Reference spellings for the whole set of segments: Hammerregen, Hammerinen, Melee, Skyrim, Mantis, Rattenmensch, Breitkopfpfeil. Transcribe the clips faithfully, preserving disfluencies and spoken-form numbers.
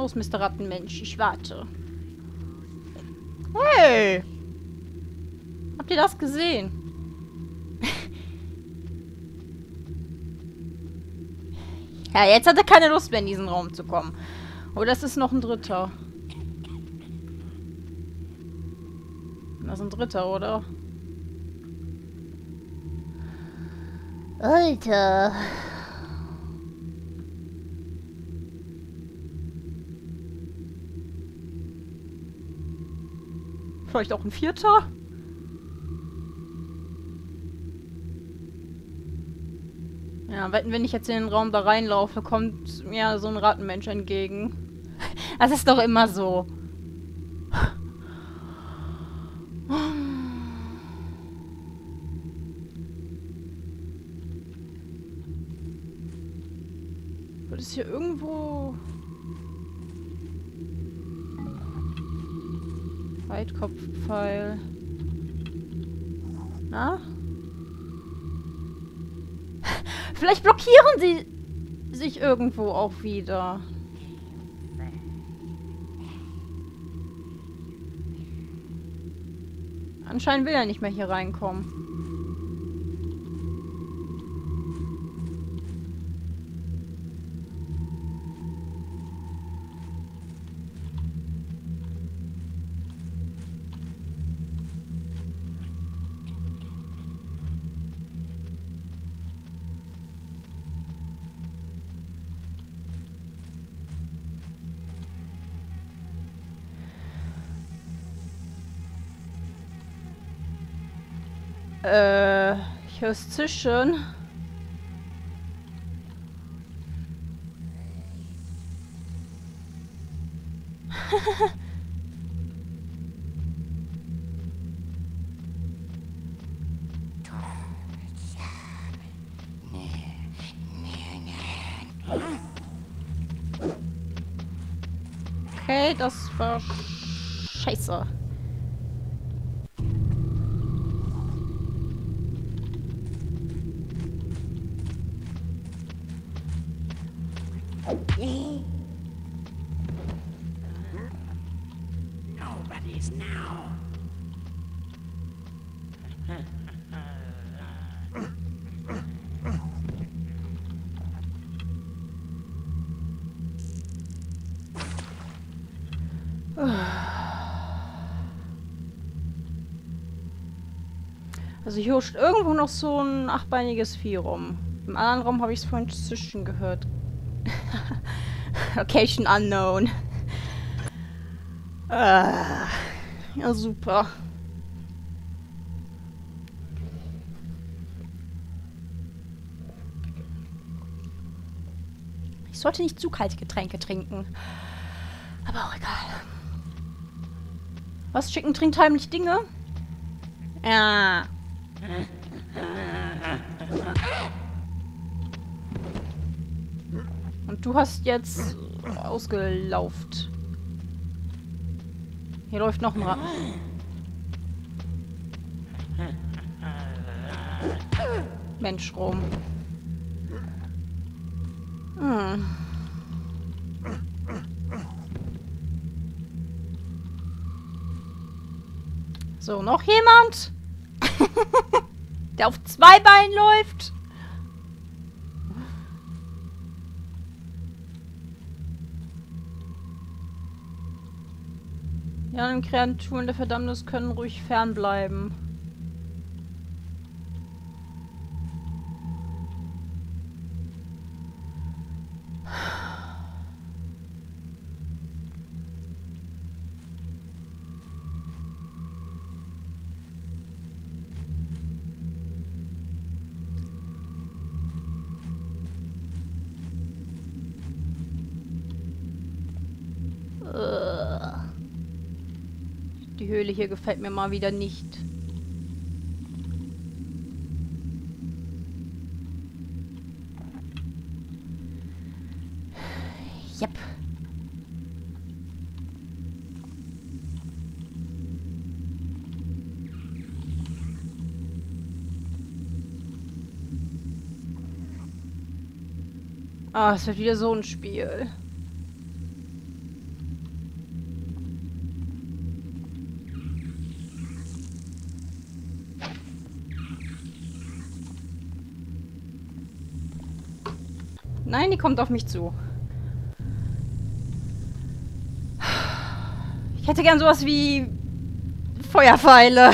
Wo ist Mister Rattenmensch? Ich warte. Hey! Habt ihr das gesehen? Ja, jetzt hat er keine Lust mehr, in diesen Raum zu kommen. Oh, das ist noch ein dritter. Das ist ein dritter, oder? Alter. Vielleicht auch ein vierter? Ja, wetten, wenn ich jetzt in den Raum da reinlaufe, kommt mir so ein Rattenmensch entgegen. Das ist doch immer so. Wird es hier irgendwo... Breitkopfpfeil. Na? Vielleicht blockieren sie sich irgendwo auch wieder. Anscheinend will er nicht mehr hier reinkommen. Äh, ich höre es zischen. Okay, das war scheiße. Nobody's now. Also hier huscht irgendwo noch so ein achtbeiniges Vieh rum. Im anderen Raum habe ich es vorhin zischen gehört. Location unknown. Ah, ja, super. Ich sollte nicht zu kalte Getränke trinken. Aber auch egal. Was? Chicken trinkt heimlich Dinge? Ja. Und du hast jetzt ausgelauft. Hier läuft noch ein Ratten. Mensch rum. Hm. So, noch jemand? Der auf zwei Beinen läuft? Die anderen Kreaturen der Verdammnis können ruhig fernbleiben. Die Höhle hier gefällt mir mal wieder nicht. Yep. Ah, es wird wieder so ein Spiel. Nein, die kommt auf mich zu. Ich hätte gern sowas wie Feuerpfeile.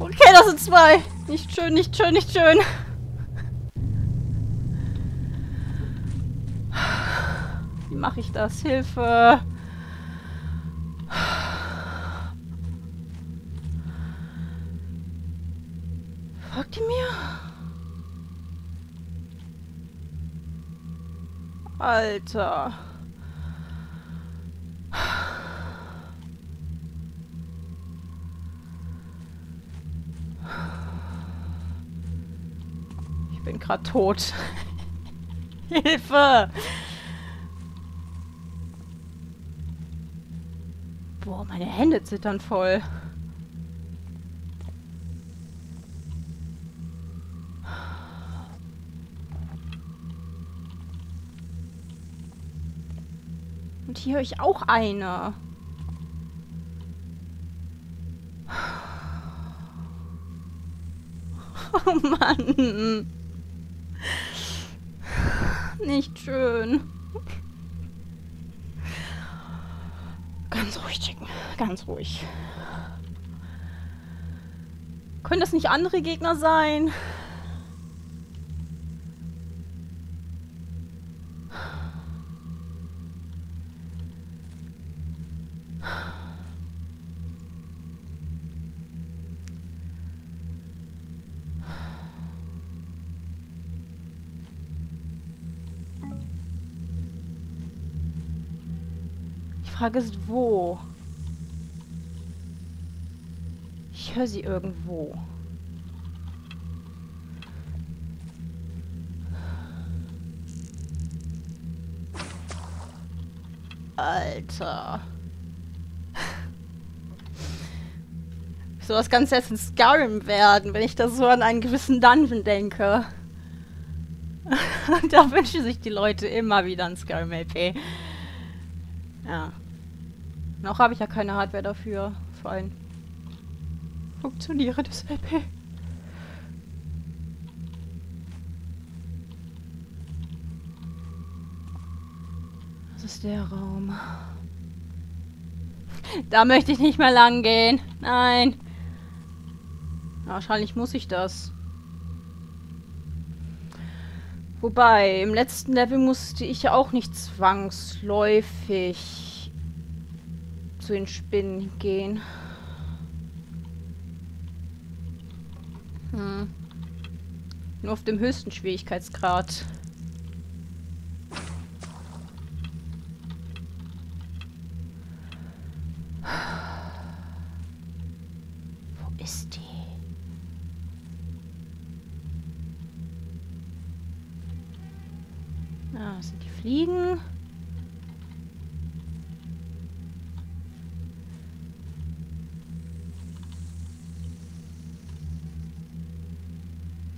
Okay, das sind zwei. Nicht schön, nicht schön, nicht schön. Wie mache ich das? Hilfe. Folgt die mir? Alter. Ich bin gerade tot. Hilfe! Boah, meine Hände zittern voll. Und hier höre ich auch eine. Oh Mann! Nicht schön. Ganz ruhig, Chicken. Ganz ruhig. Können das nicht andere Gegner sein? Die Frage ist, wo? Ich höre sie irgendwo. Alter. So was kann jetzt in Skyrim werden, wenn ich da so an einen gewissen Dungeon denke. Da wünschen sich die Leute immer wieder ein Skyrim-L P. Ja. Noch habe ich ja keine Hardware dafür. Vor allem funktioniere das L P. Das ist der Raum. Da möchte ich nicht mehr lang gehen. Nein. Wahrscheinlich muss ich das. Wobei, im letzten Level musste ich ja auch nicht zwangsläufig zu den Spinnen gehen. Hm. Nur auf dem höchsten Schwierigkeitsgrad. Wo ist die? Ah, das sind die Fliegen.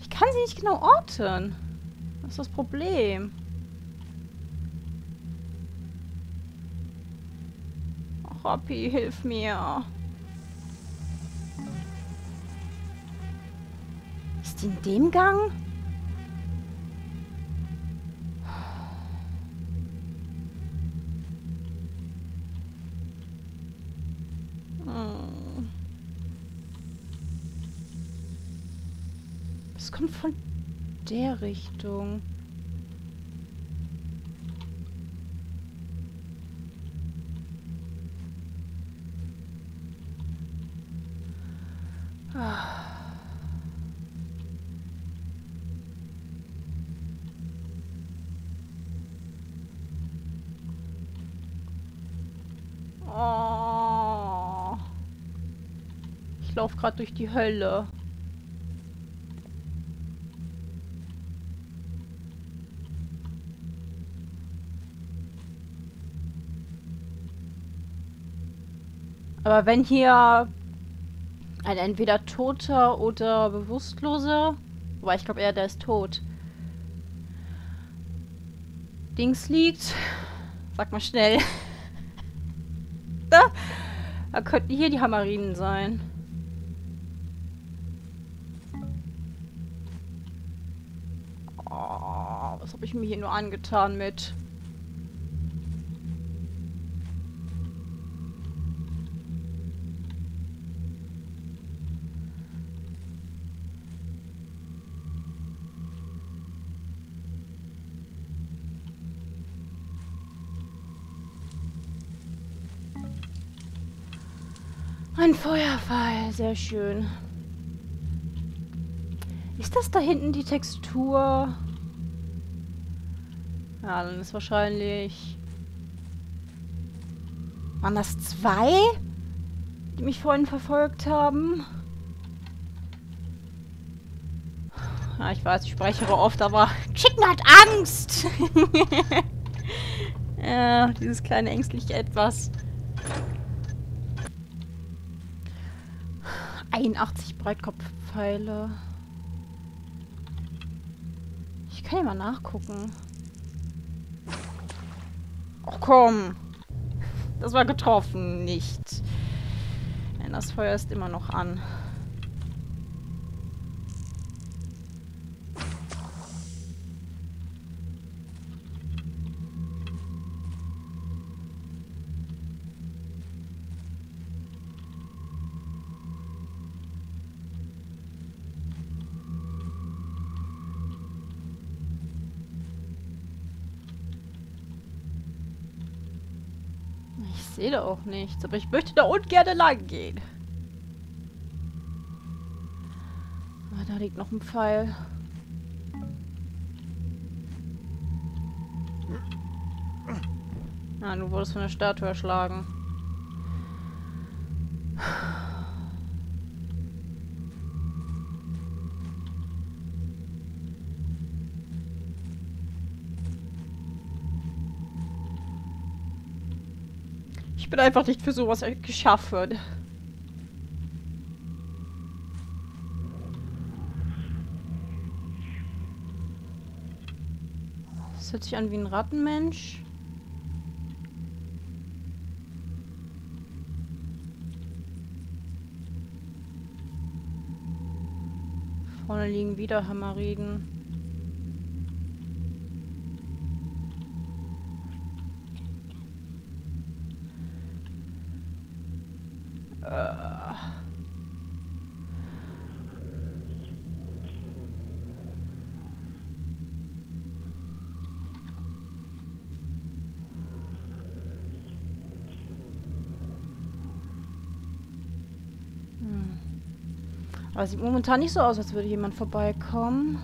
Ich kann sie nicht genau orten. Das ist das Problem. Oh, Rappi, hilf mir. Ist die in dem Gang? Es kommt von der Richtung. Ah. Oh. Ich laufe gerade durch die Hölle. Aber wenn hier ein entweder Toter oder Bewusstloser, wobei ich glaube eher, der ist tot, Dings liegt, sag mal schnell, da, da könnten hier die Hammerinen sein. Oh, was habe ich mir hier nur angetan mit? Ein Feuerfall, sehr schön. Ist das da hinten die Textur? Ja, dann ist wahrscheinlich... Waren das zwei, die mich vorhin verfolgt haben? Ja, ich weiß, ich speichere oft, aber... Chicken hat Angst! Ja, dieses kleine ängstliche Etwas. einundachtzig Breitkopfpfeile. Ich kann ja mal nachgucken. Ach komm. Das war getroffen, nicht. Denn das Feuer ist immer noch an. Ich sehe da auch nichts, aber ich möchte da ungern lang gehen. Ah, da liegt noch ein Pfeil. Ah, du wurdest von der Statue erschlagen. Ich bin einfach nicht für sowas geschaffen. Das hört sich an wie ein Rattenmensch. Vorne liegen wieder Hammerregen. Aber es sieht momentan nicht so aus, als würde jemand vorbeikommen.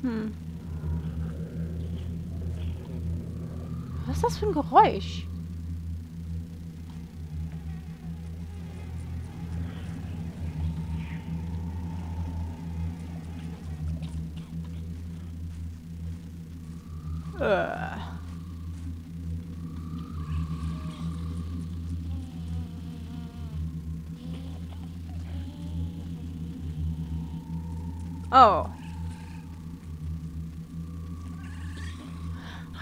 Hm. Was ist das für ein Geräusch? Äh. Oh.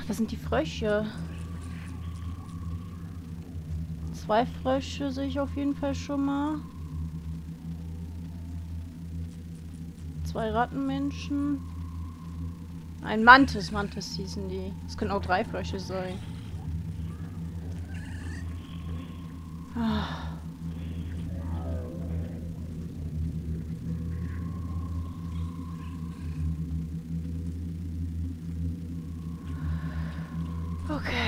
Das sind die Frösche. Zwei Frösche sehe ich auf jeden Fall schon mal. Zwei Rattenmenschen. Ein Mantis. Mantis hießen die. Es können auch drei Frösche sein. Ah. Okay.